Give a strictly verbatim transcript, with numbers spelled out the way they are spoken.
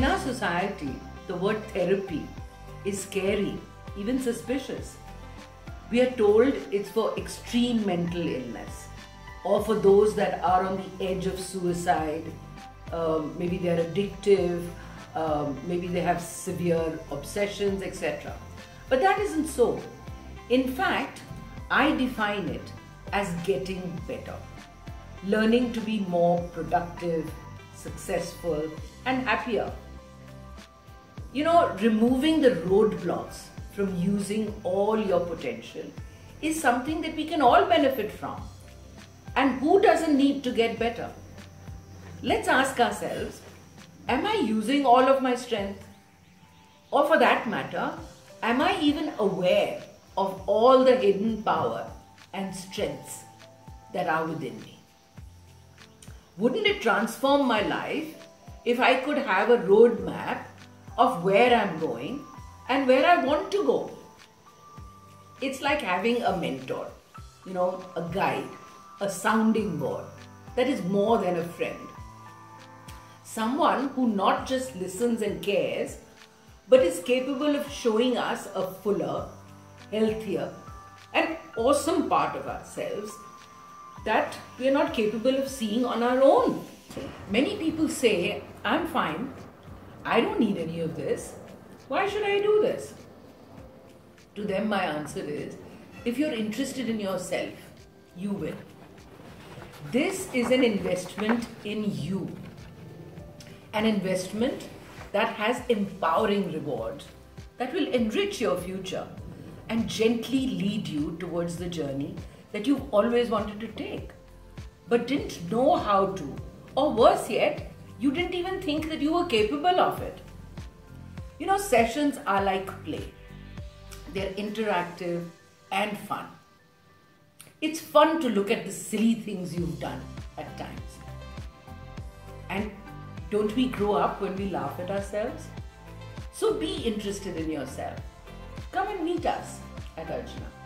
In our society, the word therapy is scary, even suspicious. We are told it's for extreme mental illness or for those that are on the edge of suicide. Um, maybe they're addictive, um, maybe they have severe obsessions, et cetera. But that isn't so. In fact, I define it as getting better, learning to be more productive, successful, and happier. You know, removing the roadblocks from using all your potential is something that we can all benefit from. And who doesn't need to get better? Let's ask ourselves, am I using all of my strength? Or for that matter, am I even aware of all the hidden power and strengths that are within me? Wouldn't it transform my life if I could have a roadmap of where I'm going and where I want to go? It's like having a mentor, you know, a guide, a sounding board that is more than a friend. Someone who not just listens and cares, but is capable of showing us a fuller, healthier, and awesome part of ourselves that we are not capable of seeing on our own. Many people say, I'm fine, I don't need any of this, why should I do this? To them, my answer is, if you're interested in yourself, you will. This is an investment in you, an investment that has empowering rewards that will enrich your future and gently lead you towards the journey that you've always wanted to take, but didn't know how to, or worse yet, you didn't even think that you were capable of it. You know, sessions are like play. They're interactive and fun. It's fun to look at the silly things you've done at times. And don't we grow up when we laugh at ourselves? So be interested in yourself. Come and meet us at AJNA.